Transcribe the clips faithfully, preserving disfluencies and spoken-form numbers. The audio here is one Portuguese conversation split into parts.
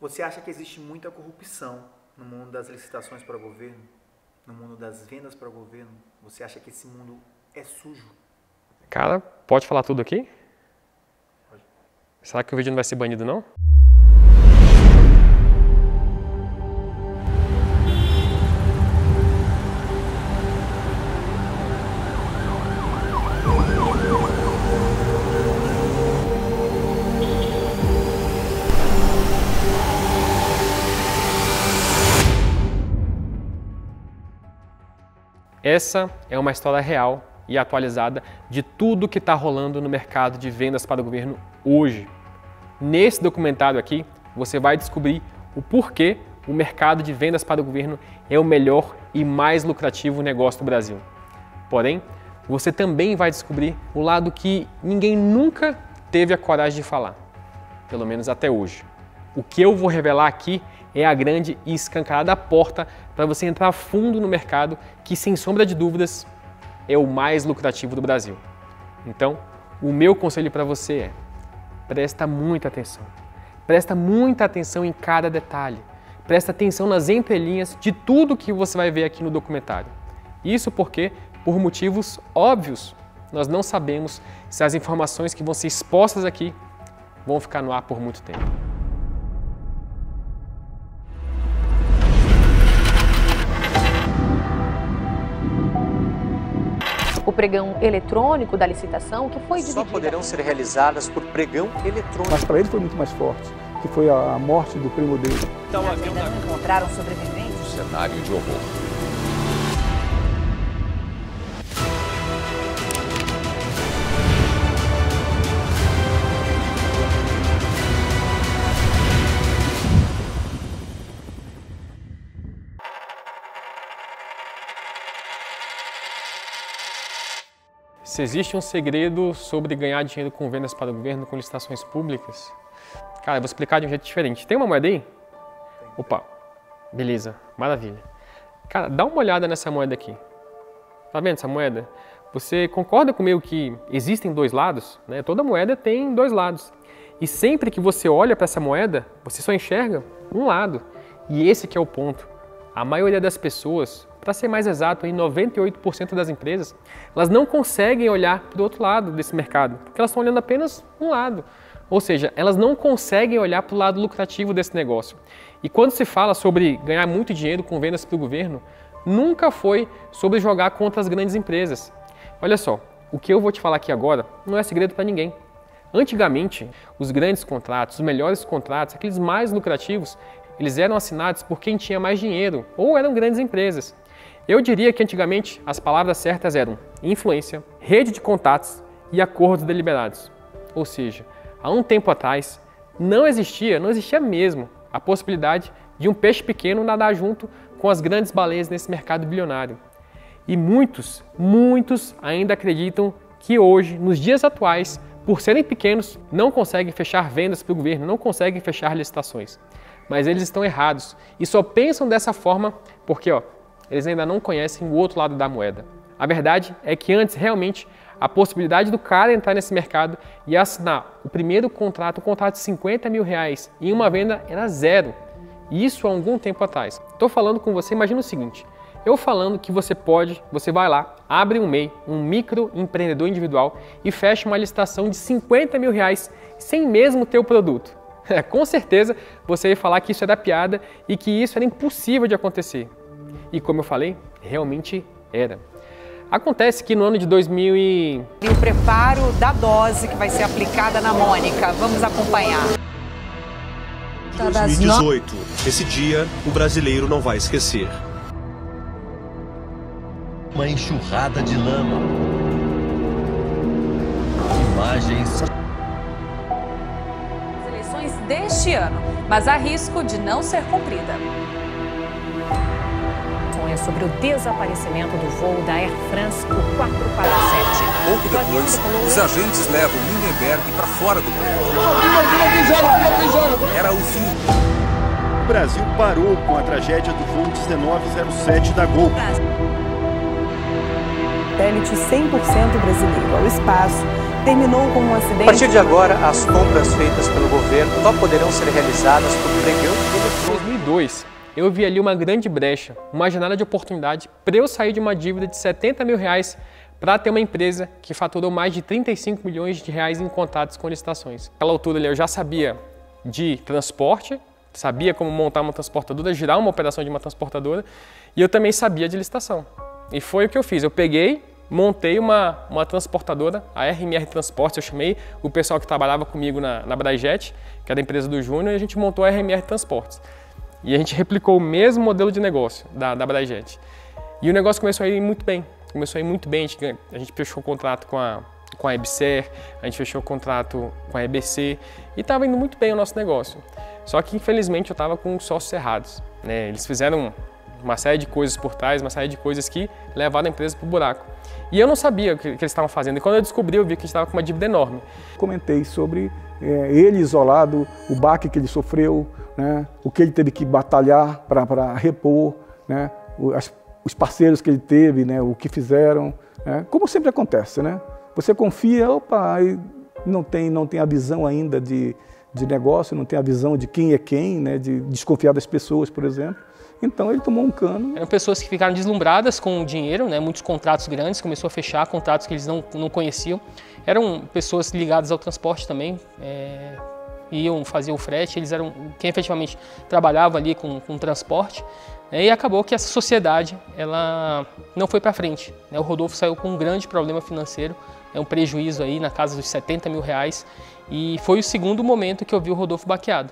Você acha que existe muita corrupção no mundo das licitações para o governo? No mundo das vendas para o governo? Você acha que esse mundo é sujo? Cara, pode falar tudo aqui? Pode. Será que o vídeo não vai ser banido, não? Essa é uma história real e atualizada de tudo que está rolando no mercado de vendas para o governo hoje. Nesse documentário aqui, você vai descobrir o porquê o mercado de vendas para o governo é o melhor e mais lucrativo negócio do Brasil. Porém, você também vai descobrir o lado que ninguém nunca teve a coragem de falar, pelo menos até hoje. O que eu vou revelar aqui é a grande e escancarada porta para você entrar fundo no mercado que, sem sombra de dúvidas, é o mais lucrativo do Brasil. Então, o meu conselho para você é: presta muita atenção. Presta muita atenção em cada detalhe. Presta atenção nas entrelinhas de tudo que você vai ver aqui no documentário. Isso porque, por motivos óbvios, nós não sabemos se as informações que vão ser expostas aqui vão ficar no ar por muito tempo. O pregão eletrônico da licitação, que foi dividido... Só poderão ser realizadas por pregão eletrônico. Mas para ele foi muito mais forte, que foi a morte do primo dele. Então, as vendas encontraram sobreviventes. Um cenário de horror. Se existe um segredo sobre ganhar dinheiro com vendas para o governo, com licitações públicas, cara, eu vou explicar de um jeito diferente. Tem uma moeda aí? Opa, beleza, maravilha. Cara, dá uma olhada nessa moeda aqui. Tá vendo essa moeda? Você concorda comigo que existem dois lados, né? Toda moeda tem dois lados. E sempre que você olha para essa moeda, você só enxerga um lado. E esse que é o ponto. A maioria das pessoas, para ser mais exato, em noventa e oito por cento das empresas, elas não conseguem olhar para o outro lado desse mercado, porque elas estão olhando apenas um lado. Ou seja, elas não conseguem olhar para o lado lucrativo desse negócio. E quando se fala sobre ganhar muito dinheiro com vendas para o governo, nunca foi sobre jogar contra as grandes empresas. Olha só, o que eu vou te falar aqui agora não é segredo para ninguém. Antigamente, os grandes contratos, os melhores contratos, aqueles mais lucrativos, eles eram assinados por quem tinha mais dinheiro, ou eram grandes empresas. Eu diria que antigamente as palavras certas eram influência, rede de contatos e acordos deliberados. Ou seja, há um tempo atrás não existia, não existia mesmo, a possibilidade de um peixe pequeno nadar junto com as grandes baleias nesse mercado bilionário. E muitos, muitos ainda acreditam que hoje, nos dias atuais, por serem pequenos, não conseguem fechar vendas para o governo, não conseguem fechar licitações. Mas eles estão errados e só pensam dessa forma porque ó, eles ainda não conhecem o outro lado da moeda. A verdade é que antes, realmente, a possibilidade do cara entrar nesse mercado e assinar o primeiro contrato, um contrato de cinquenta mil reais em uma venda era zero. Isso há algum tempo atrás. Estou falando com você, imagina o seguinte, eu falando que você pode, você vai lá, abre um M E I, um microempreendedor individual e fecha uma licitação de cinquenta mil reais sem mesmo ter o produto. Com certeza você ia falar que isso era piada e que isso era impossível de acontecer. E como eu falei, realmente era. Acontece que no ano de dois mil e... E o preparo da dose que vai ser aplicada na Mônica. Vamos acompanhar. dois mil e dezoito. Esse dia o brasileiro não vai esquecer. Uma enxurrada de lama. Imagens... deste ano, mas há risco de não ser cumprida. É sobre o desaparecimento do voo da Air France por quatro para sete. Pouco depois, os agentes levam Lindenberg para fora do prédio. Era o fim. O Brasil parou com a tragédia do voo dezenove zero sete da Gol. Satélite cem por cento brasileiro ao espaço terminou com um acidente. A partir de agora, as compras feitas pelo governo só poderão ser realizadas por pregão público. Em dois mil e dois, eu vi ali uma grande brecha, uma janela de oportunidade para eu sair de uma dívida de setenta mil reais para ter uma empresa que faturou mais de trinta e cinco milhões de reais em contratos com licitações. Naquela altura eu já sabia de transporte, sabia como montar uma transportadora, girar uma operação de uma transportadora, e eu também sabia de licitação. E foi o que eu fiz, eu peguei, montei uma, uma transportadora, a R M R Transportes, eu chamei o pessoal que trabalhava comigo na, na Brajet, que era a empresa do Júnior, e a gente montou a R M R Transportes. E a gente replicou o mesmo modelo de negócio da, da Brajet. E o negócio começou a ir muito bem. Começou a ir muito bem, a gente, a gente fechou o contrato com a, com a EBSERH, a gente fechou o contrato com a E B C e estava indo muito bem o nosso negócio. Só que infelizmente eu estava com sócios errados, né? Eles fizeram uma série de coisas por trás, uma série de coisas que levaram a empresa para o buraco. E eu não sabia o que, que eles estavam fazendo, e quando eu descobri eu vi que a gente estava com uma dívida enorme. Comentei sobre é, ele isolado, o baque que ele sofreu, né? O que ele teve que batalhar para repor, né? o, as os parceiros que ele teve, né, o que fizeram, né, como sempre acontece, né? Você confia, opa, não tem, não tem a visão ainda de, de negócio, não tem a visão de quem é quem, né, de desconfiar das pessoas, por exemplo. Então ele tomou um cano. Eram pessoas que ficaram deslumbradas com o dinheiro, né? Muitos contratos grandes, começou a fechar contratos que eles não, não conheciam. Eram pessoas ligadas ao transporte também, é, iam fazer o frete, eles eram quem efetivamente trabalhava ali com, com transporte. E acabou que essa sociedade ela não foi para frente. O Rodolfo saiu com um grande problema financeiro, um prejuízo aí na casa dos setenta mil reais, e foi o segundo momento que eu vi o Rodolfo baqueado.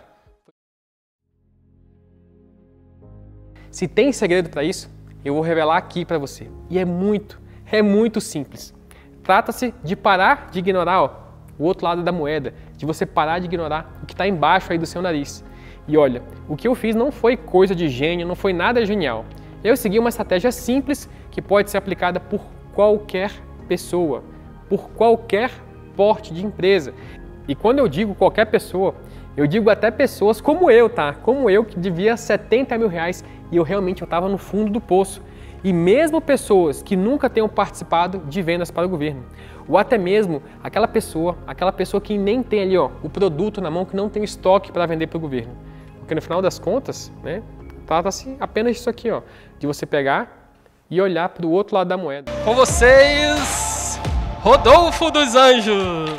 Se tem segredo para isso, eu vou revelar aqui para você. E é muito, é muito simples. Trata-se de parar de ignorar ó, o outro lado da moeda, de você parar de ignorar o que está embaixo aí do seu nariz. E olha, o que eu fiz não foi coisa de gênio, não foi nada genial. Eu segui uma estratégia simples que pode ser aplicada por qualquer pessoa, por qualquer porte de empresa. E quando eu digo qualquer pessoa, eu digo até pessoas como eu, tá? Como eu, que devia setenta mil reais e eu realmente estava no fundo do poço. E mesmo pessoas que nunca tenham participado de vendas para o governo. Ou até mesmo aquela pessoa, aquela pessoa que nem tem ali ó, o produto na mão, que não tem estoque para vender para o governo. Porque no final das contas, né, trata-se apenas disso aqui, ó, de você pegar e olhar para o outro lado da moeda. Com vocês, Rodolfo dos Anjos!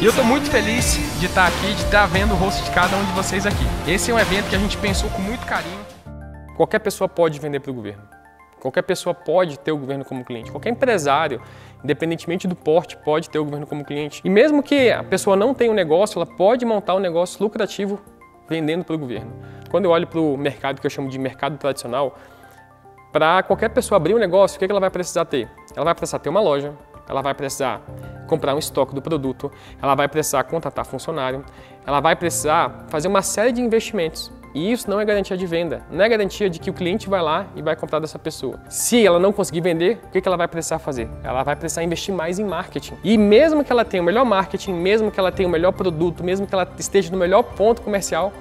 E eu estou muito feliz de estar aqui, de estar vendo o rosto de cada um de vocês aqui. Esse é um evento que a gente pensou com muito carinho. Qualquer pessoa pode vender para o governo. Qualquer pessoa pode ter o governo como cliente. Qualquer empresário, independentemente do porte, pode ter o governo como cliente. E mesmo que a pessoa não tenha um negócio, ela pode montar um negócio lucrativo vendendo para o governo. Quando eu olho para o mercado, que eu chamo de mercado tradicional, para qualquer pessoa abrir um negócio, o que ela vai precisar ter? Ela vai precisar ter uma loja, ela vai precisar comprar um estoque do produto, ela vai precisar contratar funcionário, ela vai precisar fazer uma série de investimentos. E isso não é garantia de venda, não é garantia de que o cliente vai lá e vai comprar dessa pessoa. Se ela não conseguir vender, o que ela vai precisar fazer? Ela vai precisar investir mais em marketing. E mesmo que ela tenha o melhor marketing, mesmo que ela tenha o melhor produto, mesmo que ela esteja no melhor ponto comercial,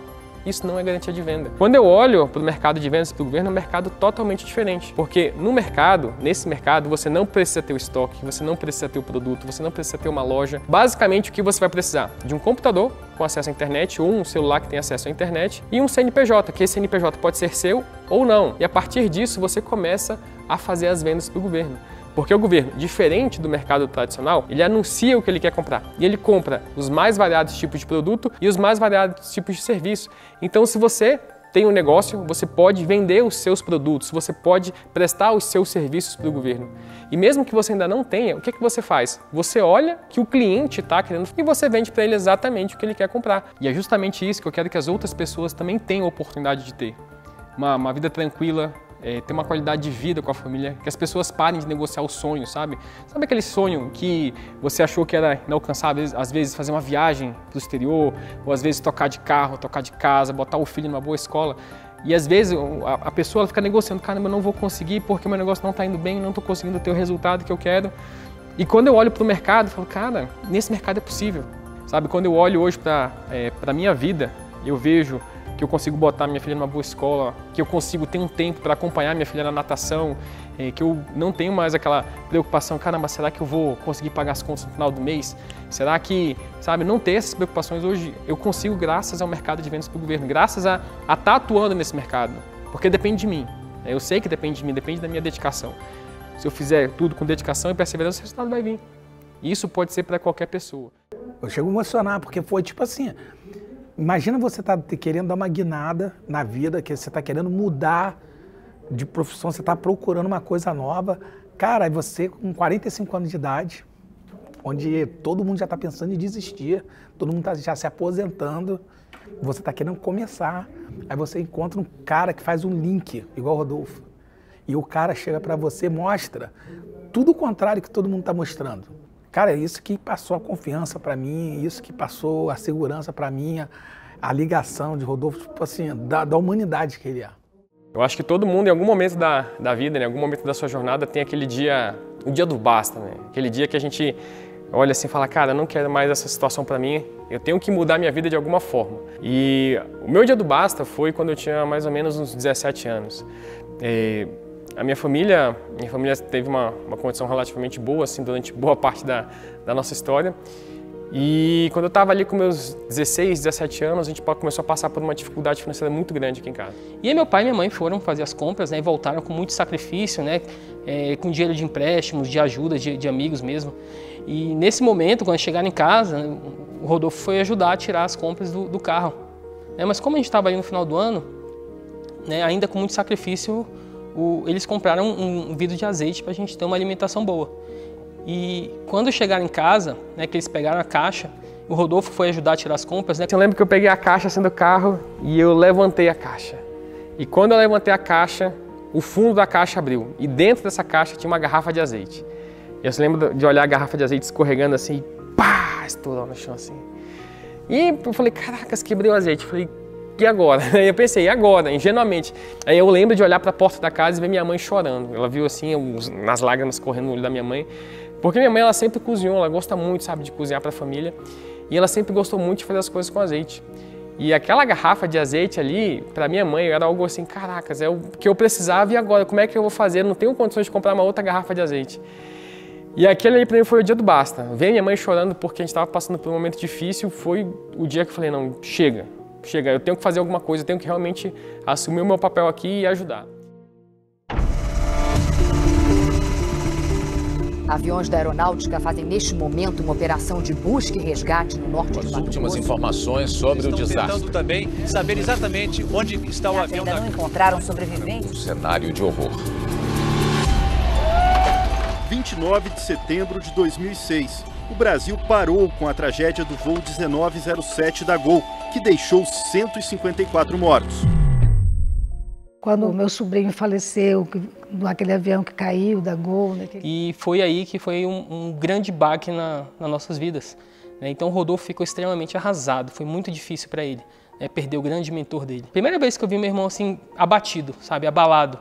isso não é garantia de venda. Quando eu olho para o mercado de vendas para o governo, é um mercado totalmente diferente. Porque no mercado, nesse mercado, você não precisa ter o estoque, você não precisa ter o produto, você não precisa ter uma loja. Basicamente, o que você vai precisar? De um computador com acesso à internet, ou um celular que tem acesso à internet, e um C N P J, que esse C N P J pode ser seu ou não. E a partir disso, você começa a fazer as vendas para o governo. Porque o governo, diferente do mercado tradicional, ele anuncia o que ele quer comprar. E ele compra os mais variados tipos de produto e os mais variados tipos de serviço. Então, se você tem um negócio, você pode vender os seus produtos, você pode prestar os seus serviços para o governo. E mesmo que você ainda não tenha, o que é que você faz? Você olha que o cliente está querendo e você vende para ele exatamente o que ele quer comprar. E é justamente isso que eu quero que as outras pessoas também tenham a oportunidade de ter. Uma, uma vida tranquila, é, ter uma qualidade de vida com a família, que as pessoas parem de negociar o sonho, sabe? Sabe aquele sonho que você achou que era inalcançável, às vezes fazer uma viagem para o exterior, ou às vezes tocar de carro, tocar de casa, botar o filho numa boa escola? E às vezes a pessoa ela fica negociando, caramba, eu não vou conseguir porque meu negócio não está indo bem, não estou conseguindo ter o resultado que eu quero. E quando eu olho para o mercado, eu falo, cara, nesse mercado é possível, sabe? Quando eu olho hoje para é, a minha vida, eu vejo que eu consigo botar minha filha numa boa escola, que eu consigo ter um tempo para acompanhar minha filha na natação, é, que eu não tenho mais aquela preocupação, caramba, será que eu vou conseguir pagar as contas no final do mês? Será que, sabe, não ter essas preocupações hoje, eu consigo graças ao mercado de vendas do governo, graças a estar tá atuando nesse mercado, porque depende de mim, eu sei que depende de mim, depende da minha dedicação. Se eu fizer tudo com dedicação e perseverança, o resultado vai vir. Isso pode ser para qualquer pessoa. Eu chego a emocionar, porque foi tipo assim, imagina você tá querendo dar uma guinada na vida, que você tá querendo mudar de profissão, você tá procurando uma coisa nova. Cara, e você com quarenta e cinco anos de idade, onde todo mundo já tá pensando em desistir, todo mundo tá já se aposentando, você tá querendo começar. Aí você encontra um cara que faz um link, igual o Rodolfo, e o cara chega para você, mostra tudo o contrário que todo mundo tá mostrando. Cara, é isso que passou a confiança para mim, isso que passou a segurança para mim, a, a ligação de Rodolfo, tipo assim, da, da humanidade que ele é. Eu acho que todo mundo, em algum momento da, da vida, né, em algum momento da sua jornada, tem aquele dia, o dia do basta, né? Aquele dia que a gente olha assim e fala, cara, eu não quero mais essa situação para mim, eu tenho que mudar minha vida de alguma forma. E o meu dia do basta foi quando eu tinha mais ou menos uns dezessete anos. E A minha família, minha família teve uma, uma condição relativamente boa assim, durante boa parte da, da nossa história. E quando eu estava ali com meus dezesseis, dezessete anos, a gente começou a passar por uma dificuldade financeira muito grande aqui em casa. E aí meu pai e minha mãe foram fazer as compras, né, e voltaram com muito sacrifício, né, é, com dinheiro de empréstimos, de ajuda, de, de amigos mesmo. E nesse momento, quando chegaram em casa, né, o Rodolfo foi ajudar a tirar as compras do, do carro. É, mas como a gente estava ali no final do ano, né, ainda com muito sacrifício, O, eles compraram um, um vidro de azeite para a gente ter uma alimentação boa. E quando chegaram em casa, né, que eles pegaram a caixa, o Rodolfo foi ajudar a tirar as compras, né? Eu lembro que eu peguei a caixa assim do carro e eu levantei a caixa. E quando eu levantei a caixa, o fundo da caixa abriu. E dentro dessa caixa tinha uma garrafa de azeite. Eu se lembro de olhar a garrafa de azeite escorregando assim, e pá, estourou no chão assim. E eu falei, caracas, quebrei o azeite. Eu falei, e agora? Eu pensei, e agora? Ingenuamente. Aí eu lembro de olhar para a porta da casa e ver minha mãe chorando. Ela viu assim, as lágrimas correndo no olho da minha mãe. Porque minha mãe, ela sempre cozinhou, ela gosta muito, sabe, de cozinhar para a família. E ela sempre gostou muito de fazer as coisas com azeite. E aquela garrafa de azeite ali, para minha mãe, era algo assim, caracas, é o que eu precisava e agora? Como é que eu vou fazer? Eu não tenho condições de comprar uma outra garrafa de azeite. E aquele aí para mim foi o dia do basta. Ver minha mãe chorando porque a gente estava passando por um momento difícil, foi o dia que eu falei, não, chega. Chega, eu tenho que fazer alguma coisa, eu tenho que realmente assumir o meu papel aqui e ajudar. Aviões da aeronáutica fazem neste momento uma operação de busca e resgate no norte de Mato Grosso. As últimas informações sobre o desastre. Estão tentando também saber exatamente onde está o avião. Ainda não encontraram sobreviventes. Um cenário de horror. vinte e nove de setembro de dois mil e seis. O Brasil parou com a tragédia do voo dezenove zero sete da Gol, que deixou cento e cinquenta e quatro mortos. Quando o meu sobrinho faleceu, naquele avião que caiu da Gol... Naquele... E foi aí que foi um, um grande baque na, nas nossas vidas. Então o Rodolfo ficou extremamente arrasado, foi muito difícil para ele. Perdeu o grande mentor dele. Primeira vez que eu vi meu irmão assim, abatido, sabe, abalado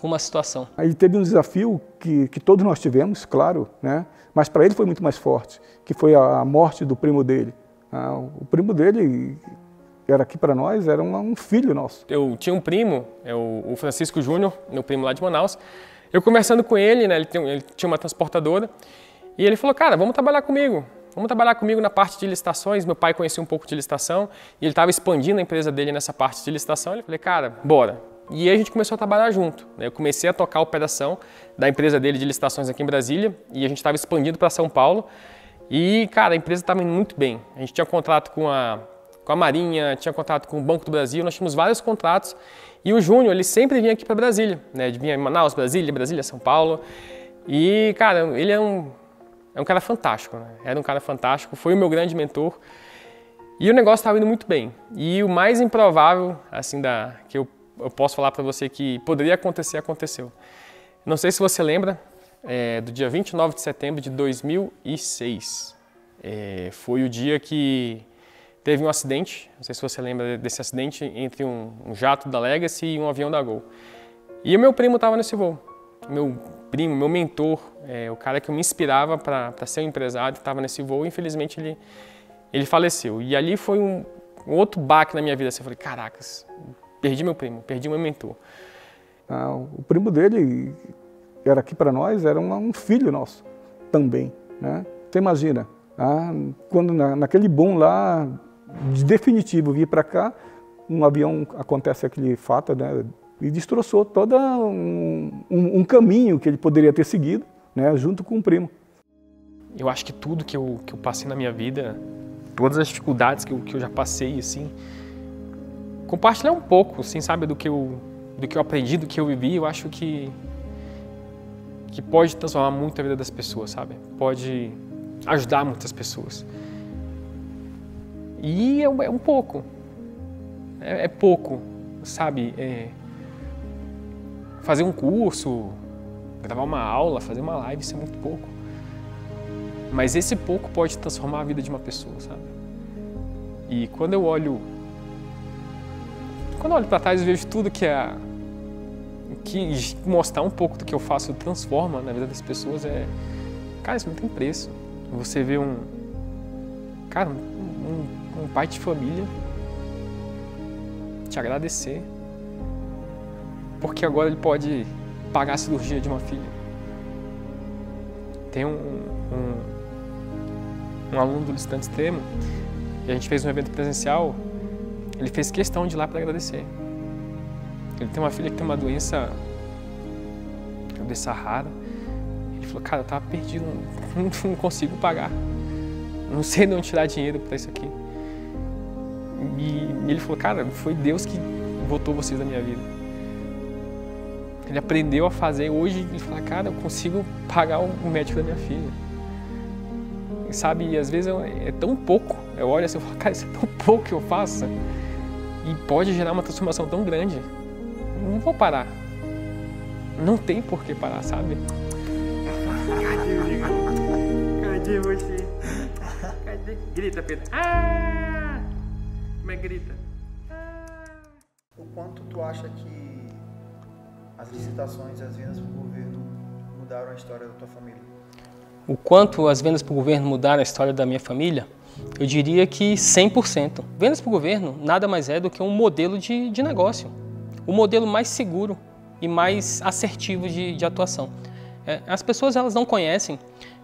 com uma situação. Aí teve um desafio que, que todos nós tivemos, claro, né? Mas para ele foi muito mais forte, que foi a morte do primo dele. O primo dele era aqui para nós, era um filho nosso. Eu tinha um primo, o Francisco Júnior, meu primo lá de Manaus. Eu conversando com ele, né, ele tinha uma transportadora, e ele falou, cara, vamos trabalhar comigo. Vamos trabalhar comigo na parte de licitações. Meu pai conhecia um pouco de licitação, e ele estava expandindo a empresa dele nessa parte de licitação. Eu falei, cara, bora. E aí a gente começou a trabalhar junto. Eu comecei a tocar a operação da empresa dele de licitações aqui em Brasília e a gente estava expandindo para São Paulo. E, cara, a empresa estava indo muito bem. A gente tinha contrato com a, com a Marinha, tinha contrato com o Banco do Brasil, nós tínhamos vários contratos. E o Júnior, ele sempre vinha aqui para Brasília. Né? Ele vinha em Manaus, Brasília, Brasília, São Paulo. E, cara, ele é um, é um cara fantástico. Né? Era um cara fantástico, foi o meu grande mentor. E o negócio estava indo muito bem. E o mais improvável, assim, da, que eu eu posso falar para você que poderia acontecer, aconteceu. Não sei se você lembra, é, do dia vinte e nove de setembro de dois mil e seis. É, foi o dia que teve um acidente, não sei se você lembra desse acidente, entre um, um jato da Legacy e um avião da Gol. E o meu primo estava nesse voo. Meu primo, meu mentor, é, o cara que eu me inspirava para ser um empresário, estava nesse voo e infelizmente ele, ele faleceu. E ali foi um, um outro baque na minha vida. Assim, eu falei, caracas, perdi meu primo, perdi meu mentor. Ah, o primo dele era aqui para nós, era um, um filho nosso também, né? Você imagina, ah, quando na, naquele boom lá, de definitivo vir para cá, um avião acontece aquele fato, né, e destroçou todo um, um, um caminho que ele poderia ter seguido, né, junto com o primo. Eu acho que tudo que eu, que eu passei na minha vida, todas as dificuldades que eu, que eu já passei, assim, compartilhar um pouco, assim, sabe, do que eu, do que eu aprendi, do que eu vivi, eu acho que, que pode transformar muito a vida das pessoas, sabe? Pode ajudar muitas pessoas. E é, é um pouco, é, é pouco, sabe? É, fazer um curso, gravar uma aula, fazer uma live, isso é muito pouco. Mas esse pouco pode transformar a vida de uma pessoa, sabe? E quando eu olho, quando eu olho para trás, eu vejo tudo que é, que mostrar um pouco do que eu faço transforma na vida das pessoas, é, cara, isso não tem preço. Você vê um, cara, um, um pai de família te agradecer, porque agora ele pode pagar a cirurgia de uma filha. Tem um, um, um aluno do Licitante Extremo, e a gente fez um evento presencial, ele fez questão de ir lá para agradecer. Ele tem uma filha que tem uma doença, uma doença rara. Ele falou, cara, eu tava perdido, não, não consigo pagar. Não sei de onde tirar dinheiro para isso aqui. E ele falou, cara, foi Deus que botou vocês na minha vida. Ele aprendeu a fazer, hoje ele fala, cara, eu consigo pagar o médico da minha filha. E sabe, e às vezes eu, é tão pouco, eu olho assim e falo, cara, isso é tão pouco que eu faço. E pode gerar uma transformação tão grande. Não vou parar. Não tem por que parar, sabe? Cadê o Ligo? Cadê você? Cadê? Grita, Pedro. Ah! Como é que grita? Ah! O quanto tu acha que as licitações, as vendas para o governo mudaram a história da tua família? O quanto as vendas para o governo mudaram a história da minha família? Eu diria que cem por cento. Vendas para o governo nada mais é do que um modelo de, de negócio. O modelo mais seguro e mais assertivo de, de atuação. É, as pessoas elas não conhecem,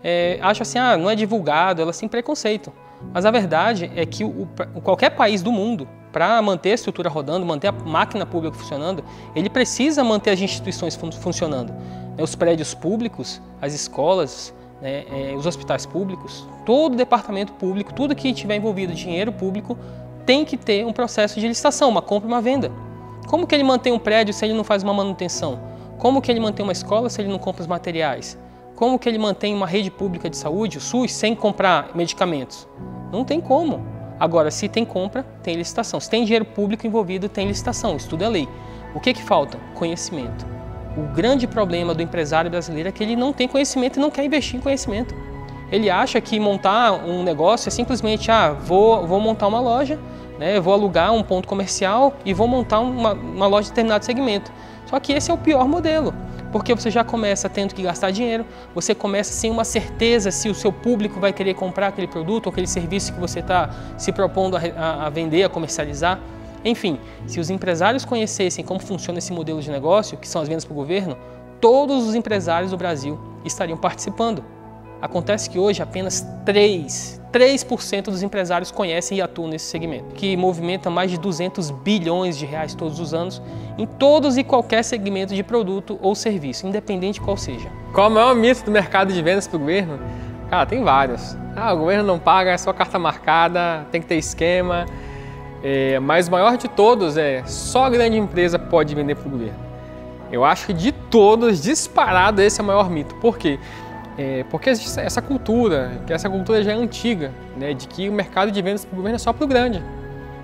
é, acham assim, ah, não é divulgado, elas têm preconceito. Mas a verdade é que o, o, qualquer país do mundo, para manter a estrutura rodando, manter a máquina pública funcionando, ele precisa manter as instituições fun funcionando. É, os prédios públicos, as escolas, né, é, os hospitais públicos, todo o departamento público, tudo que tiver envolvido dinheiro público, tem que ter um processo de licitação, uma compra e uma venda. Como que ele mantém um prédio se ele não faz uma manutenção? Como que ele mantém uma escola se ele não compra os materiais? Como que ele mantém uma rede pública de saúde, o SUS, sem comprar medicamentos? Não tem como. Agora, se tem compra, tem licitação. Se tem dinheiro público envolvido, tem licitação. Isso tudo é lei. O que que falta? Conhecimento. O grande problema do empresário brasileiro é que ele não tem conhecimento e não quer investir em conhecimento. Ele acha que montar um negócio é simplesmente, ah, vou, vou montar uma loja, né, vou alugar um ponto comercial e vou montar uma, uma loja de determinado segmento. Só que esse é o pior modelo, porque você já começa tendo que gastar dinheiro, você começa sem uma certeza se o seu público vai querer comprar aquele produto ou aquele serviço que você está se propondo a, a vender, a comercializar. Enfim, se os empresários conhecessem como funciona esse modelo de negócio, que são as vendas para o governo, todos os empresários do Brasil estariam participando. Acontece que hoje apenas três por cento dos empresários conhecem e atuam nesse segmento, que movimenta mais de duzentos bilhões de reais todos os anos em todos e qualquer segmento de produto ou serviço, independente qual seja. Qual é o maior mito do mercado de vendas para o governo? Cara, tem vários. Ah, o governo não paga, é só carta marcada, tem que ter esquema. É, mas o maior de todos é só a grande empresa pode vender para o governo. Eu acho que de todos, disparado, esse é o maior mito. Por quê? É, porque existe essa cultura, que essa cultura já é antiga, né, de que o mercado de vendas para o governo é só para o grande.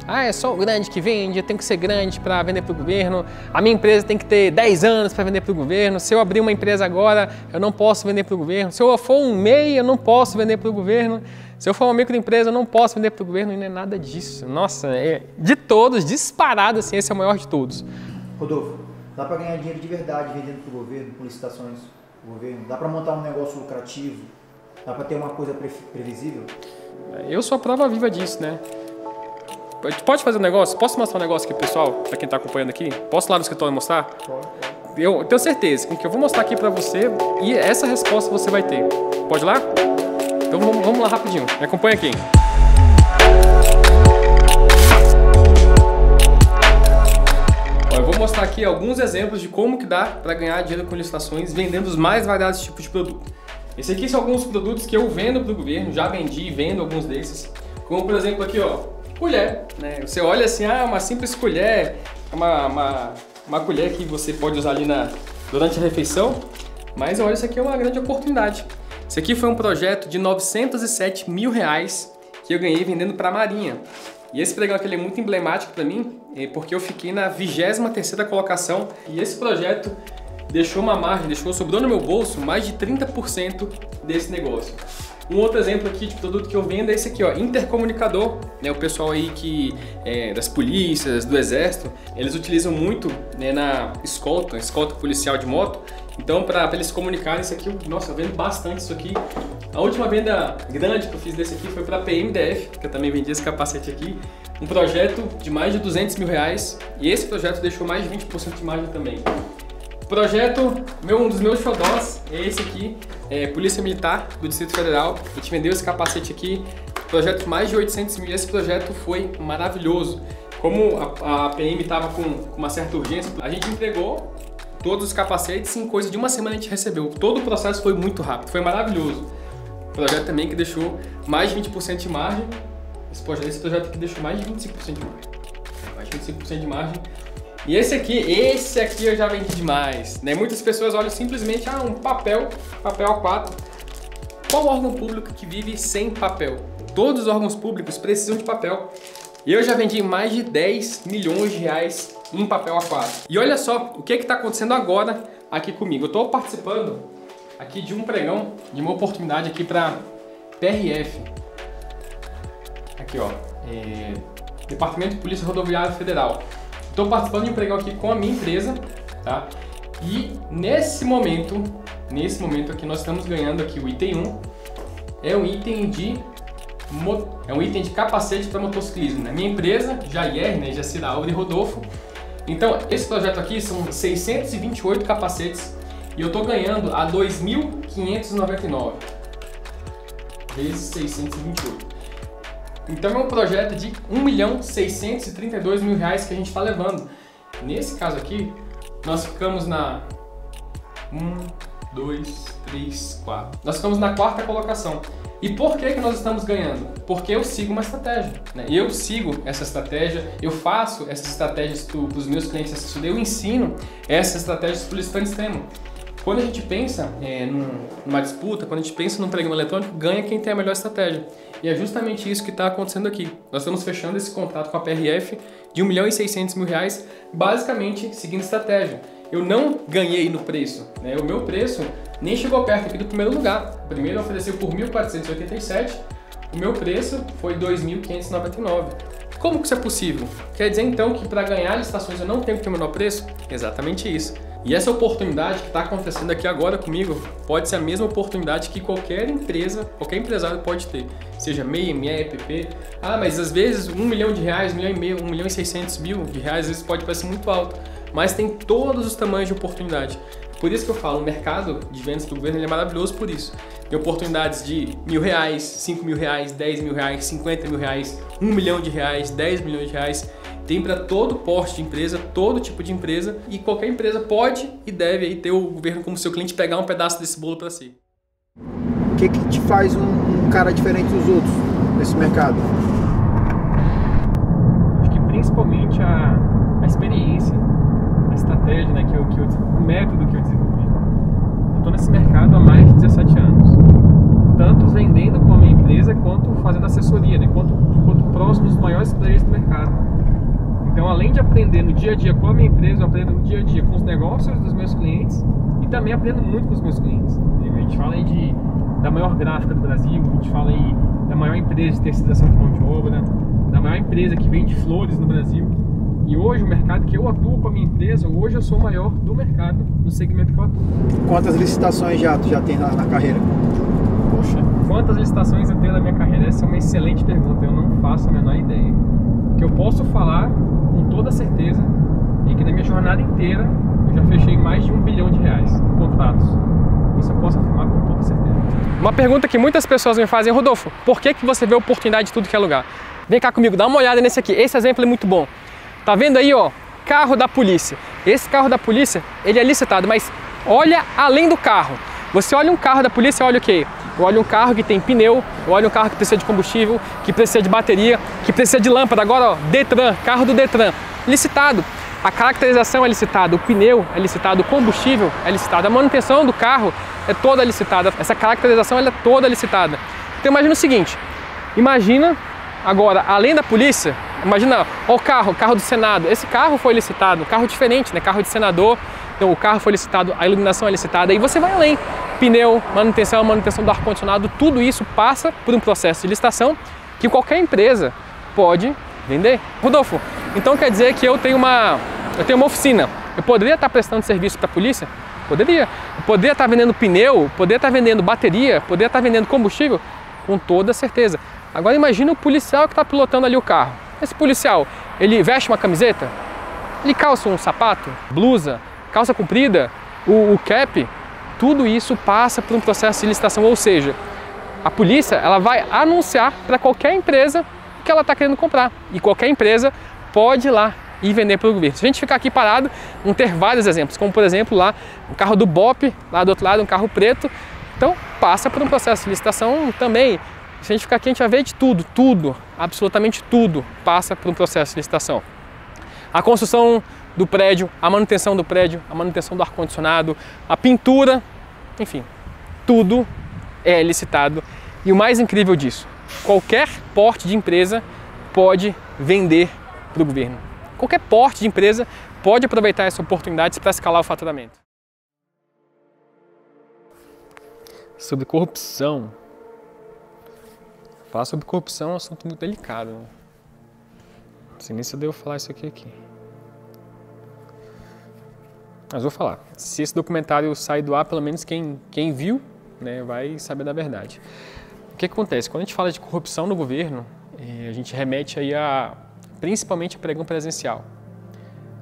Ah, é só o grande que vende, eu tenho que ser grande para vender para o governo, a minha empresa tem que ter dez anos para vender para o governo, se eu abrir uma empresa agora, eu não posso vender para o governo, se eu for um M E I, eu não posso vender para o governo, se eu for uma microempresa, eu não posso vender para o governo, e não é nada disso. Nossa, é de todos, disparado assim, esse é o maior de todos. Rodolfo, dá para ganhar dinheiro de verdade vendendo para o governo, com licitações do governo? Dá para montar um negócio lucrativo? Dá para ter uma coisa pre previsível? Eu sou a prova viva disso, né? Pode fazer um negócio? Posso mostrar um negócio aqui, pessoal? Para quem está acompanhando aqui? Posso ir lá no escritório mostrar? Pode. Eu tenho certeza que eu vou mostrar aqui para você e essa resposta você vai ter. Pode ir lá? Então vamos lá rapidinho. Me acompanha aqui. Eu vou mostrar aqui alguns exemplos de como que dá para ganhar dinheiro com licitações vendendo os mais variados tipos de produto. Esse aqui são alguns produtos que eu vendo para o governo, já vendi e vendo alguns desses. Como por exemplo aqui, ó, colher. Né? Você olha assim, ah, uma simples colher, uma, uma, uma colher que você pode usar ali na, durante a refeição. Mas olha, isso aqui é uma grande oportunidade. Isso aqui foi um projeto de novecentos e sete mil reais que eu ganhei vendendo para a Marinha. E esse pregão aqui ele é muito emblemático para mim, porque eu fiquei na vigésima terceira colocação e esse projeto deixou uma margem, deixou, sobrou no meu bolso mais de trinta por cento desse negócio. Um outro exemplo aqui de produto que eu vendo é esse aqui, ó, intercomunicador. Né, o pessoal aí que, é, das polícias, do exército, eles utilizam muito, né, na escolta, escolta policial de moto. Então, para eles se comunicarem, isso aqui, nossa, eu vendo bastante isso aqui. A última venda grande que eu fiz desse aqui foi para a P M D F, que eu também vendi esse capacete aqui. Um projeto de mais de duzentos mil reais e esse projeto deixou mais de vinte por cento de margem também. Projeto, meu, um dos meus xodós é esse aqui, é Polícia Militar do Distrito Federal. A gente vendeu esse capacete aqui, projeto mais de oitocentos mil, esse projeto foi maravilhoso. Como a, a P M estava com uma certa urgência, a gente entregou todos os capacetes e em coisa de uma semana a gente recebeu. Todo o processo foi muito rápido, foi maravilhoso. Projeto também que deixou mais de vinte por cento de margem. Esse projeto, esse projeto aqui deixou mais de vinte e cinco por cento de margem. Mais de vinte e cinco por cento de margem. E esse aqui, esse aqui eu já vendi demais, né? Muitas pessoas olham simplesmente, ah, um papel, papel A quatro. Qual órgão público que vive sem papel? Todos os órgãos públicos precisam de papel. E eu já vendi mais de dez milhões de reais em papel A quatro. E olha só o que é que está acontecendo agora aqui comigo. Eu estou participando aqui de um pregão, de uma oportunidade aqui para P R F. Aqui, ó, é... Departamento de Polícia Rodoviária Federal. Estou participando de um pregão aqui com a minha empresa, tá? E nesse momento, nesse momento aqui nós estamos ganhando aqui o item um, é um item de é um item de capacete para motociclismo, né? Minha empresa, J R, né? Jacira Alves e Rodolfo. Então esse projeto aqui são seiscentos e vinte e oito capacetes e eu estou ganhando a dois mil quinhentos e noventa e nove vezes seiscentos e vinte e oito. Então é um projeto de um milhão seiscentos e trinta e dois mil reais que a gente está levando. Nesse caso aqui, nós ficamos na um, dois, três, quatro. Nós ficamos na quarta colocação. E por que que nós estamos ganhando? Porque eu sigo uma estratégia, né? Eu sigo essa estratégia, eu faço essas estratégias para os meus clientes assistirem, eu ensino essas estratégias para o licitante extremo. Quando a gente pensa é, numa disputa, quando a gente pensa num pregão eletrônico, ganha quem tem a melhor estratégia. E é justamente isso que está acontecendo aqui. Nós estamos fechando esse contrato com a P R F de um milhão e seiscentos mil reais, basicamente seguindo estratégia. Eu não ganhei no preço, né? O meu preço nem chegou perto aqui do primeiro lugar. O primeiro ofereceu por mil quatrocentos e oitenta e sete, o meu preço foi dois mil quinhentos e noventa e nove. Como que isso é possível? Quer dizer então que para ganhar licitações eu não tenho que ter o menor preço? Exatamente isso. E essa oportunidade que está acontecendo aqui agora comigo pode ser a mesma oportunidade que qualquer empresa, qualquer empresário pode ter, seja M E I, M E, E P P. Ah, mas às vezes um milhão de reais, um milhão e meio, um milhão e seiscentos mil de reais, às vezes pode parecer muito alto, mas tem todos os tamanhos de oportunidade. Por isso que eu falo, o mercado de vendas do governo ele é maravilhoso por isso. Tem oportunidades de mil reais, cinco mil reais, dez mil reais, cinquenta mil reais, um milhão de reais, dez milhões de reais. Tem para todo porte de empresa, todo tipo de empresa e qualquer empresa pode e deve aí ter o governo como seu cliente, pegar um pedaço desse bolo para si. O que que te faz um, um cara diferente dos outros nesse mercado? Acho que principalmente a, a experiência, a estratégia, né, que eu, que eu, o método que eu desenvolvi. Eu estou nesse mercado há mais de dezessete anos, tanto vendendo com a minha empresa quanto fazendo assessoria, né, quanto, quanto próximo dos maiores players do mercado. além de aprender no dia a dia com a minha empresa, eu aprendo no dia a dia com os negócios dos meus clientes e também aprendo muito com os meus clientes. A gente fala aí de, da maior gráfica do Brasil, a gente fala aí da maior empresa de terceirização de mão de obra, da maior empresa que vende flores no Brasil. E hoje o mercado que eu atuo com a minha empresa, hoje eu sou o maior do mercado no segmento que eu atuo. Quantas licitações já tu já tem na, na carreira? Poxa, quantas licitações eu tenho na minha carreira? Essa é uma excelente pergunta, eu não faço a menor ideia. O que eu posso falar com toda certeza é que na minha jornada inteira eu já fechei mais de um bilhão de reais em contratos. Isso eu posso afirmar com toda certeza. Uma pergunta que muitas pessoas me fazem: Rodolfo, por que que você vê oportunidade de tudo que é lugar? Vem cá comigo, dá uma olhada nesse aqui, esse exemplo é muito bom. Tá vendo aí, ó, carro da polícia. Esse carro da polícia, ele é licitado, mas olha além do carro. Você olha um carro da polícia, olha o quê? Olha um carro que tem pneu, olha um carro que precisa de combustível, que precisa de bateria, que precisa de lâmpada. Agora, ó, Detran, carro do Detran, licitado. A caracterização é licitada, o pneu é licitado, o combustível é licitado, a manutenção do carro é toda licitada. Essa caracterização, ela é toda licitada. Então imagina o seguinte, imagina agora, além da polícia, imagina, ó, o carro, o carro do Senado. Esse carro foi licitado, um carro diferente, né? Carro de senador. Então o carro foi licitado, a iluminação é licitada. E você vai além. Pneu, manutenção, manutenção do ar-condicionado, tudo isso passa por um processo de licitação que qualquer empresa pode vender. Rodolfo, então quer dizer que eu tenho uma, eu tenho uma oficina. Eu poderia estar prestando serviço para a polícia? Poderia. Eu poderia estar vendendo pneu, poderia estar vendendo bateria, poderia estar vendendo combustível? Com toda certeza. Agora imagina o policial que está pilotando ali o carro. Esse policial, ele veste uma camiseta? Ele calça um sapato? Blusa? Calça comprida? O, o cap? Tudo isso passa por um processo de licitação, ou seja, a polícia, ela vai anunciar para qualquer empresa que ela está querendo comprar. E qualquer empresa pode ir lá e vender para o governo. Se a gente ficar aqui parado, vão ter vários exemplos, como por exemplo lá, o carro do BOPE, lá do outro lado, um carro preto. Então passa por um processo de licitação também. Se a gente ficar aqui, a gente vai ver de tudo, tudo, absolutamente tudo passa por um processo de licitação. A construção do prédio, a manutenção do prédio, a manutenção do ar-condicionado, a pintura, enfim, tudo é licitado. E o mais incrível disso, qualquer porte de empresa pode vender para o governo. Qualquer porte de empresa pode aproveitar essas oportunidades para escalar o faturamento. Sobre corrupção. Falar sobre corrupção é um assunto muito delicado. Não sei nem se eu devo falar isso aqui, aqui. Mas vou falar. Se esse documentário sair do ar, pelo menos quem, quem viu, né, vai saber da verdade. O que acontece? Quando a gente fala de corrupção no governo, a gente remete aí a, principalmente a pregão presencial.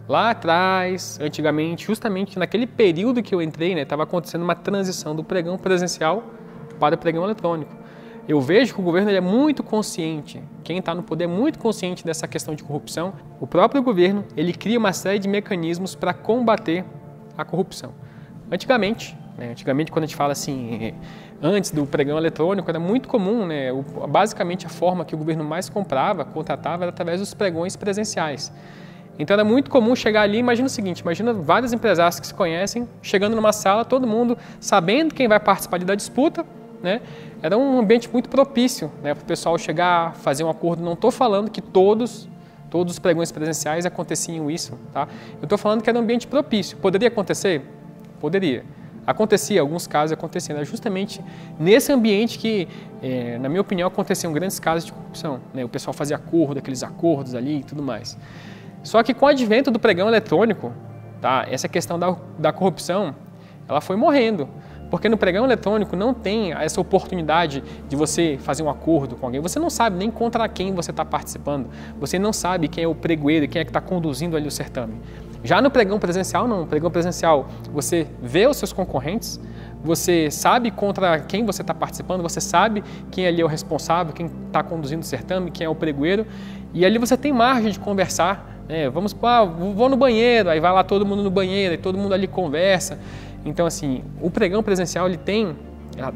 Lá atrás, antigamente, justamente naquele período que eu entrei, né, estava acontecendo uma transição do pregão presencial para o pregão eletrônico. Eu vejo que o governo ele é muito consciente, quem está no poder é muito consciente dessa questão de corrupção. O próprio governo ele cria uma série de mecanismos para combater a corrupção. Antigamente, né, antigamente quando a gente fala assim, antes do pregão eletrônico, era muito comum, né, o, basicamente a forma que o governo mais comprava, contratava, era através dos pregões presenciais. Então era muito comum chegar ali, imagina o seguinte, imagina vários empresários que se conhecem, chegando numa sala, todo mundo sabendo quem vai participar da disputa, né? Era um ambiente muito propício, né, para o pessoal chegar, fazer um acordo. Não estou falando que todos, todos os pregões presenciais aconteciam isso, tá? Eu estou falando que era um ambiente propício. Poderia acontecer? Poderia. Acontecia, alguns casos aconteciam. Era justamente nesse ambiente que, é, na minha opinião, aconteciam grandes casos de corrupção, né? O pessoal fazia acordo, aqueles acordos ali e tudo mais. Só que com o advento do pregão eletrônico, tá, essa questão da, da corrupção, ela foi morrendo. Porque no pregão eletrônico não tem essa oportunidade de você fazer um acordo com alguém. Você não sabe nem contra quem você está participando. Você não sabe quem é o pregoeiro, quem é que está conduzindo ali o certame. Já no pregão presencial, não. No pregão presencial, você vê os seus concorrentes, você sabe contra quem você está participando, você sabe quem ali é o responsável, quem está conduzindo o certame, quem é o pregoeiro. E ali você tem margem de conversar. Né? Vamos, ah, vou no banheiro, aí vai lá todo mundo no banheiro, aí todo mundo ali conversa. Então, assim, o pregão presencial, ele tem,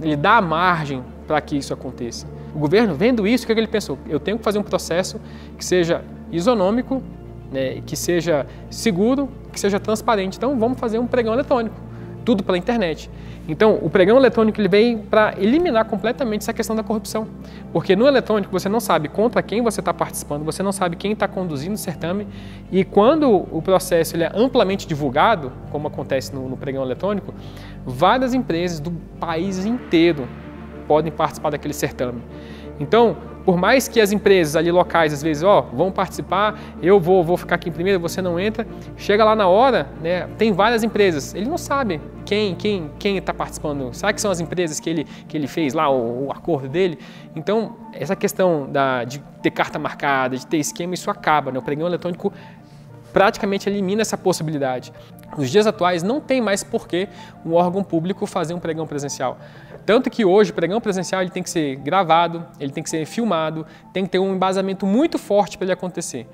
ele dá margem para que isso aconteça. O governo, vendo isso, o que ele pensou? Eu tenho que fazer um processo que seja isonômico, né, que seja seguro, que seja transparente. Então, vamos fazer um pregão eletrônico. tudo pela internet. Então, o pregão eletrônico ele veio para eliminar completamente essa questão da corrupção. Porque no eletrônico você não sabe contra quem você está participando, você não sabe quem está conduzindo o certame. E quando o processo ele é amplamente divulgado, como acontece no, no pregão eletrônico, várias empresas do país inteiro podem participar daquele certame. Então, por mais que as empresas ali locais, às vezes, ó, vão participar, eu vou, vou ficar aqui em primeiro, você não entra, chega lá na hora, né, tem várias empresas, ele não sabe quem quem quem está participando, será que são as empresas que ele, que ele fez lá, o, o acordo dele? Então, essa questão da, de ter carta marcada, de ter esquema, isso acaba, né? O pregão eletrônico praticamente elimina essa possibilidade. Nos dias atuais, não tem mais porquê um órgão público fazer um pregão presencial. Tanto que hoje o pregão presencial ele tem que ser gravado, ele tem que ser filmado, tem que ter um embasamento muito forte para ele acontecer,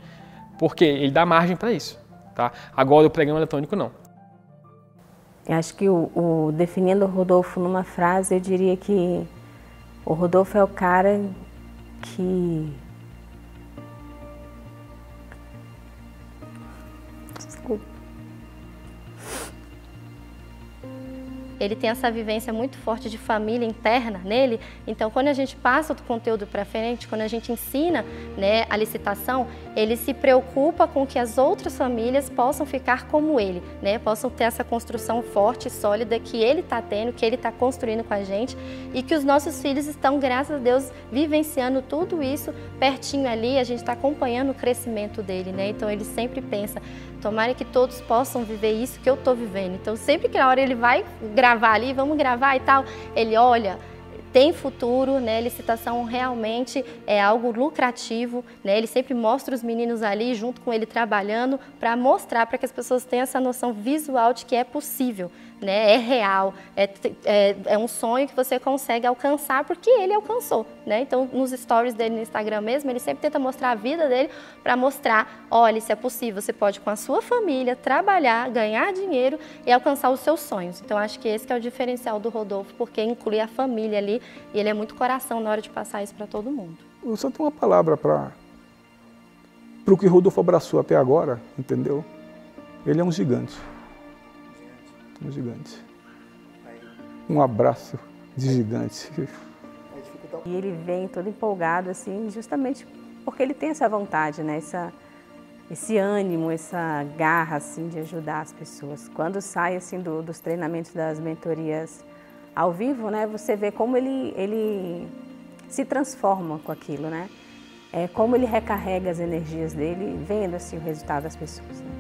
porque ele dá margem para isso, tá? Agora o pregão eletrônico não. Acho que o, o definindo o Rodolfo numa frase, eu diria que o Rodolfo é o cara que... Desculpa. Ele tem essa vivência muito forte de família interna nele, então quando a gente passa o conteúdo para frente, quando a gente ensina, né, a licitação, ele se preocupa com que as outras famílias possam ficar como ele, né, possam ter essa construção forte e sólida que ele está tendo, que ele está construindo com a gente e que os nossos filhos estão, graças a Deus, vivenciando tudo isso pertinho ali, a gente está acompanhando o crescimento dele, né, então ele sempre pensa, tomara que todos possam viver isso que eu estou vivendo, então sempre que na hora ele vai gravar ali, vamos gravar e tal, ele olha, tem futuro, né, licitação realmente é algo lucrativo, né, ele sempre mostra os meninos ali junto com ele trabalhando para mostrar para que as pessoas tenham essa noção visual de que é possível, né, é real, é, é, é um sonho que você consegue alcançar porque ele alcançou, né, então nos stories dele no Instagram mesmo, ele sempre tenta mostrar a vida dele para mostrar, olha, se é possível, você pode com a sua família trabalhar, ganhar dinheiro e alcançar os seus sonhos, então acho que esse que é o diferencial do Rodolfo, porque inclui a família ali. E ele é muito coração na hora de passar isso para todo mundo. Eu só tenho uma palavra para o que o Rodolfo abraçou até agora, entendeu? Ele é um gigante. Um gigante. Um abraço de gigante. E ele vem todo empolgado, assim, justamente porque ele tem essa vontade, né? Essa, esse ânimo, essa garra, assim, de ajudar as pessoas. Quando sai, assim, do, dos treinamentos, das mentorias ao vivo, né, você vê como ele, ele se transforma com aquilo, né? É, como ele recarrega as energias dele, vendo assim, o resultado das pessoas. Né?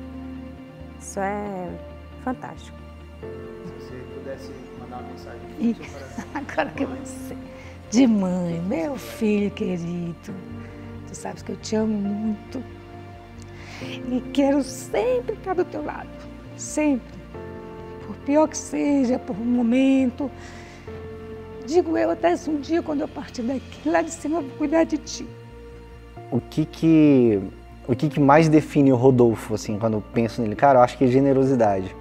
Isso é fantástico. Se você pudesse mandar uma mensagem de seu coração. Agora que eu vou dizer. De mãe, meu filho querido, tu sabes que eu te amo muito e quero sempre estar do teu lado, sempre. Pior que seja, por um momento. Digo eu, até um dia, quando eu partir daqui, lá de cima, eu vou cuidar de ti. O que que, o que que mais define o Rodolfo, assim, quando eu penso nele? Cara, eu acho que é generosidade.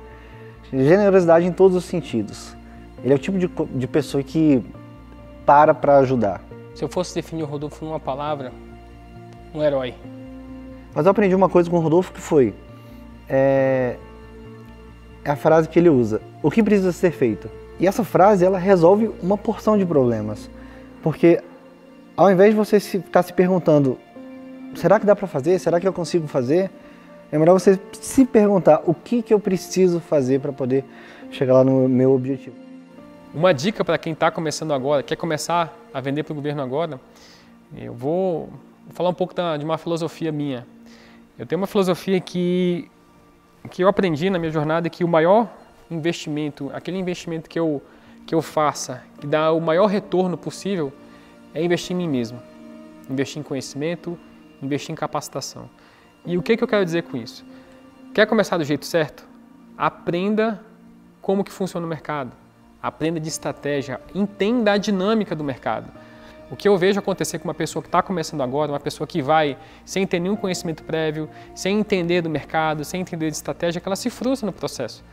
Generosidade em todos os sentidos. Ele é o tipo de, de pessoa que para pra ajudar. Se eu fosse definir o Rodolfo numa palavra, um herói. Mas eu aprendi uma coisa com o Rodolfo que foi... É... É a frase que ele usa, o que precisa ser feito? E essa frase, ela resolve uma porção de problemas. Porque ao invés de você ficar se perguntando, será que dá para fazer? Será que eu consigo fazer? É melhor você se perguntar, o que que eu preciso fazer para poder chegar lá no meu objetivo? Uma dica para quem está começando agora, quer começar a vender para o governo agora, eu vou falar um pouco da, de uma filosofia minha. Eu tenho uma filosofia que... O que eu aprendi na minha jornada é que o maior investimento, aquele investimento que eu, que eu faça, que dá o maior retorno possível, é investir em mim mesmo. Investir em conhecimento, investir em capacitação. E o que que eu quero dizer com isso? Quer começar do jeito certo? Aprenda como que funciona o mercado. Aprenda de estratégia, entenda a dinâmica do mercado. O que eu vejo acontecer com uma pessoa que está começando agora, uma pessoa que vai sem ter nenhum conhecimento prévio, sem entender do mercado, sem entender de estratégia, é que ela se frustra no processo.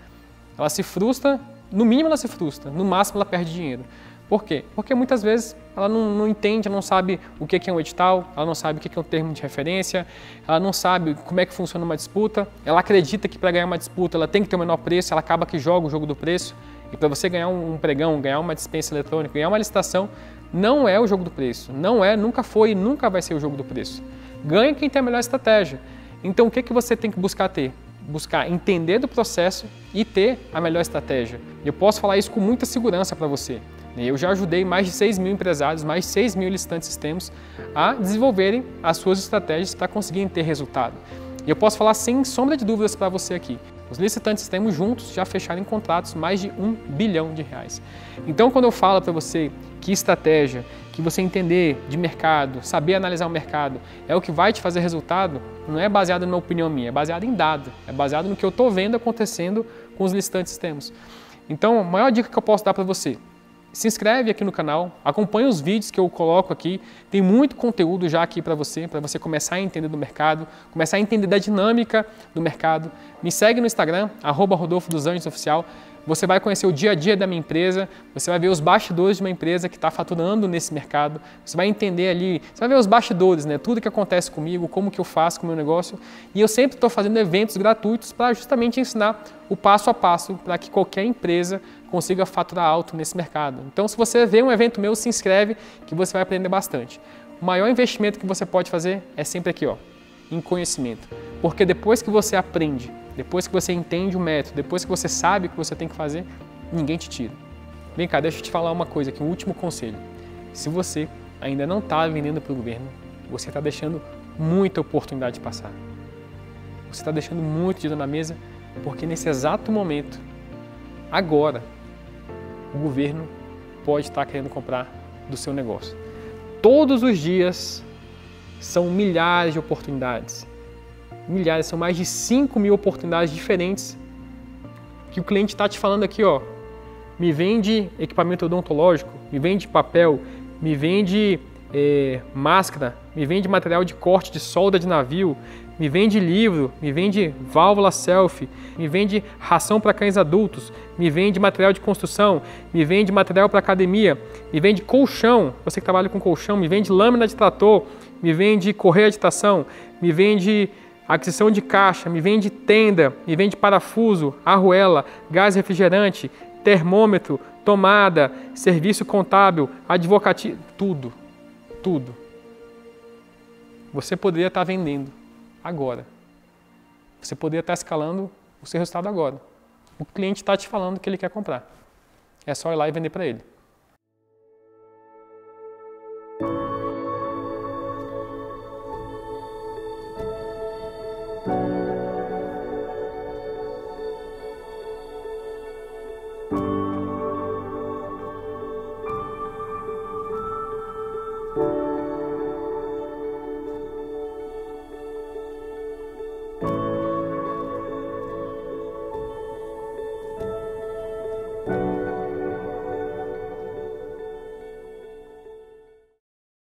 Ela se frustra, no mínimo ela se frustra, no máximo ela perde dinheiro. Por quê? Porque muitas vezes ela não, não entende, ela não sabe o que é um edital, ela não sabe o que é um termo de referência, ela não sabe como é que funciona uma disputa, ela acredita que para ganhar uma disputa ela tem que ter o menor preço, ela acaba que joga o jogo do preço. E para você ganhar um pregão, ganhar uma dispensa eletrônica, ganhar uma licitação, não é o jogo do preço. Não é, nunca foi e nunca vai ser o jogo do preço. Ganha quem tem a melhor estratégia. Então o que, que você tem que buscar ter? Buscar entender do processo e ter a melhor estratégia. Eu posso falar isso com muita segurança para você. Eu já ajudei mais de seis mil empresários, mais de seis mil licitantes extremos a desenvolverem as suas estratégias para conseguirem ter resultado. E eu posso falar sem sombra de dúvidas para você aqui. Os licitantes extremos juntos já fecharam em contratos mais de um bilhão de reais. Então, quando eu falo para você que estratégia, que você entender de mercado, saber analisar o mercado, é o que vai te fazer resultado, não é baseado numa opinião minha, é baseado em dado, é baseado no que eu estou vendo acontecendo com os licitantes extremos. Então, a maior dica que eu posso dar para você: se inscreve aqui no canal, acompanha os vídeos que eu coloco aqui, tem muito conteúdo já aqui para você, para você começar a entender do mercado, começar a entender da dinâmica do mercado. Me segue no Instagram, arroba Rodolfo dos Anjos Oficial. Você vai conhecer o dia a dia da minha empresa, você vai ver os bastidores de uma empresa que está faturando nesse mercado, você vai entender ali, você vai ver os bastidores, né? Tudo que acontece comigo, como que eu faço com o meu negócio. E eu sempre estou fazendo eventos gratuitos para justamente ensinar o passo a passo para que qualquer empresa consiga faturar alto nesse mercado. Então, se você vê um evento meu, se inscreve que você vai aprender bastante. O maior investimento que você pode fazer é sempre aqui, ó, em conhecimento. Porque depois que você aprende, depois que você entende o método, depois que você sabe o que você tem que fazer, ninguém te tira. Vem cá, deixa eu te falar uma coisa aqui, um último conselho. Se você ainda não está vendendo para o governo, você está deixando muita oportunidade de passar. Você está deixando muito dinheiro na mesa, porque nesse exato momento, agora, o governo pode estar querendo comprar do seu negócio. Todos os dias são milhares de oportunidades. Milhares, são mais de cinco mil oportunidades diferentes que o cliente está te falando aqui, ó. Me vende equipamento odontológico, me vende papel, me vende é, máscara, me vende material de corte de solda de navio, me vende livro, me vende válvula selfie, me vende ração para cães adultos, me vende material de construção, me vende material para academia, me vende colchão, você que trabalha com colchão, me vende lâmina de trator, me vende correia de tração, me vende aquisição de caixa, me vende tenda, me vende parafuso, arruela, gás refrigerante, termômetro, tomada, serviço contábil, advocativo, tudo, tudo. Você poderia estar vendendo agora. Você poderia estar escalando o seu resultado agora. O cliente está te falando que ele quer comprar. É só ir lá e vender para ele.